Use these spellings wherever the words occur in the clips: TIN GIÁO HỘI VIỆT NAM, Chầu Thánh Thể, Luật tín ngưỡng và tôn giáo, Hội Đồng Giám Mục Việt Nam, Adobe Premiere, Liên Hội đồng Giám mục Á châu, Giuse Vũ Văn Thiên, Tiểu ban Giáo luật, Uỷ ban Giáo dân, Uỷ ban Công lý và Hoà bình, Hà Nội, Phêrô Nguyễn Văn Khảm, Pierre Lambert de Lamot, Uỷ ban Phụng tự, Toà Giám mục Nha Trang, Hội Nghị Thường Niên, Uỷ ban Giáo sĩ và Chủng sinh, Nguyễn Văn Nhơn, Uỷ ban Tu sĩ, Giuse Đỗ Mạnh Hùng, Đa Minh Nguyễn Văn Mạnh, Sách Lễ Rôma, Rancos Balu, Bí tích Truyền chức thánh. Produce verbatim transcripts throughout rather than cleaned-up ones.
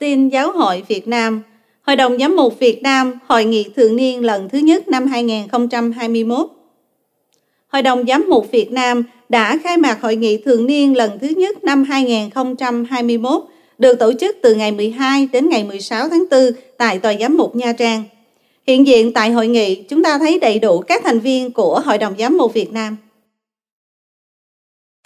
tin Giáo hội Việt Nam. Hội đồng Giám mục Việt Nam hội nghị thường niên lần thứ nhất năm hai nghìn không trăm hai mươi mốt. Hội đồng Giám mục Việt Nam đã khai mạc hội nghị thường niên lần thứ nhất năm hai nghìn không trăm hai mươi mốt, được tổ chức từ ngày mười hai đến ngày mười sáu tháng tư tại Tòa Giám mục Nha Trang. Hiện diện tại hội nghị, chúng ta thấy đầy đủ các thành viên của Hội đồng Giám mục Việt Nam.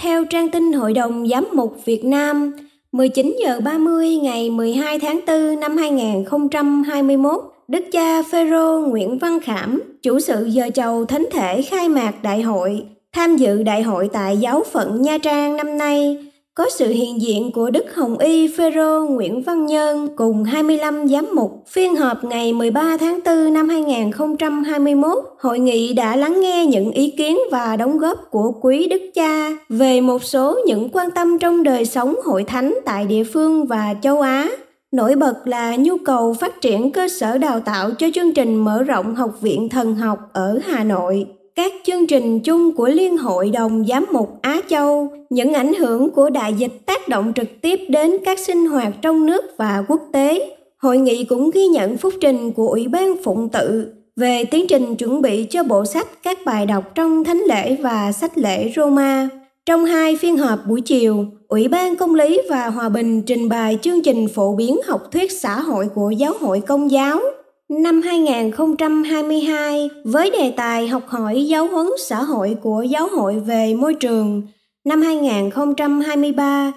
Theo trang tin Hội đồng Giám mục Việt Nam, mười chín giờ ba mươi ngày mười hai tháng tư năm hai nghìn không trăm hai mươi mốt, Đức cha Phêrô Nguyễn Văn Khảm, chủ sự giờ chầu thánh thể khai mạc đại hội. Tham dự đại hội tại giáo phận Nha Trang năm nay có sự hiện diện của Đức Hồng Y Phêrô Nguyễn Văn Nhơn cùng hai mươi lăm giám mục. Phiên họp ngày mười ba tháng tư năm hai nghìn không trăm hai mươi mốt, hội nghị đã lắng nghe những ý kiến và đóng góp của quý Đức Cha về một số những quan tâm trong đời sống hội thánh tại địa phương và châu Á. Nổi bật là nhu cầu phát triển cơ sở đào tạo cho chương trình mở rộng Học viện Thần học ở Hà Nội, các chương trình chung của Liên hội đồng Giám mục Á Châu, những ảnh hưởng của đại dịch tác động trực tiếp đến các sinh hoạt trong nước và quốc tế. Hội nghị cũng ghi nhận phúc trình của Ủy ban Phụng tự về tiến trình chuẩn bị cho bộ sách các bài đọc trong Thánh lễ và Sách lễ Rôma. Trong hai phiên họp buổi chiều, Ủy ban Công lý và Hòa bình trình bày chương trình phổ biến học thuyết xã hội của Giáo hội Công giáo năm hai nghìn không trăm hai mươi hai với đề tài học hỏi giáo huấn xã hội của Giáo hội về môi trường, năm hai nghìn không trăm hai mươi ba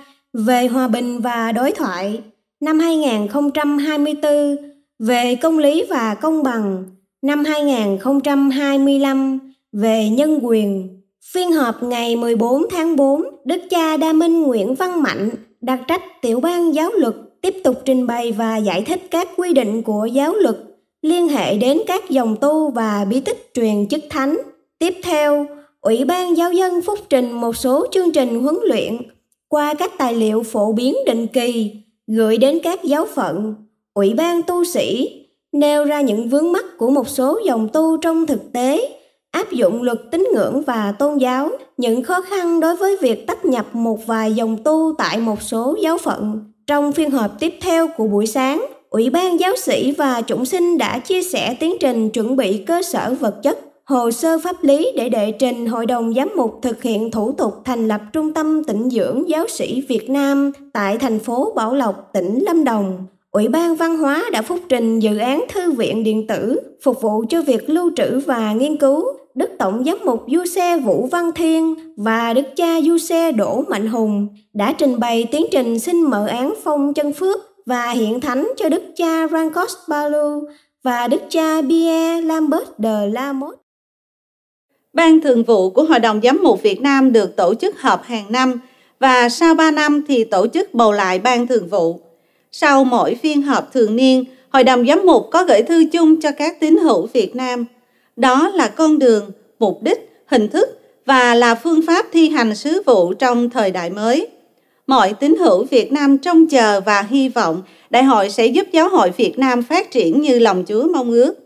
về hòa bình và đối thoại, năm hai nghìn không trăm hai mươi tư về công lý và công bằng, năm hai nghìn không trăm hai mươi lăm về nhân quyền. Phiên họp ngày mười bốn tháng tư, Đức cha Đa Minh Nguyễn Văn Mạnh, đặc trách tiểu ban giáo luật, tiếp tục trình bày và giải thích các quy định của giáo luật liên hệ đến các dòng tu và bí tích truyền chức thánh. Tiếp theo, Ủy ban Giáo dân phúc trình một số chương trình huấn luyện qua các tài liệu phổ biến định kỳ gửi đến các giáo phận. Ủy ban tu sĩ nêu ra những vướng mắc của một số dòng tu trong thực tế áp dụng luật tín ngưỡng và tôn giáo, những khó khăn đối với việc tách nhập một vài dòng tu tại một số giáo phận. Trong phiên họp tiếp theo của buổi sáng, Ủy ban Giáo sĩ và Chủng sinh đã chia sẻ tiến trình chuẩn bị cơ sở vật chất, hồ sơ pháp lý để đệ trình Hội đồng Giám mục thực hiện thủ tục thành lập Trung tâm Tịnh dưỡng Giáo sĩ Việt Nam tại thành phố Bảo Lộc, tỉnh Lâm Đồng. Ủy ban Văn hóa đã phúc trình dự án thư viện điện tử, phục vụ cho việc lưu trữ và nghiên cứu. Đức Tổng Giám mục Giuse Vũ Văn Thiên và Đức cha Giuse Đỗ Mạnh Hùng đã trình bày tiến trình xin mở án phong chân phước và hiện thánh cho Đức cha Rancos Balu và Đức cha Pierre Lambert de Lamot. Ban thường vụ của Hội đồng Giám mục Việt Nam được tổ chức họp hàng năm và sau ba năm thì tổ chức bầu lại ban thường vụ. Sau mỗi phiên họp thường niên, Hội đồng Giám mục có gửi thư chung cho các tín hữu Việt Nam. Đó là con đường, mục đích, hình thức và là phương pháp thi hành sứ vụ trong thời đại mới. Mọi tín hữu Việt Nam trông chờ và hy vọng đại hội sẽ giúp Giáo hội Việt Nam phát triển như lòng Chúa mong ước.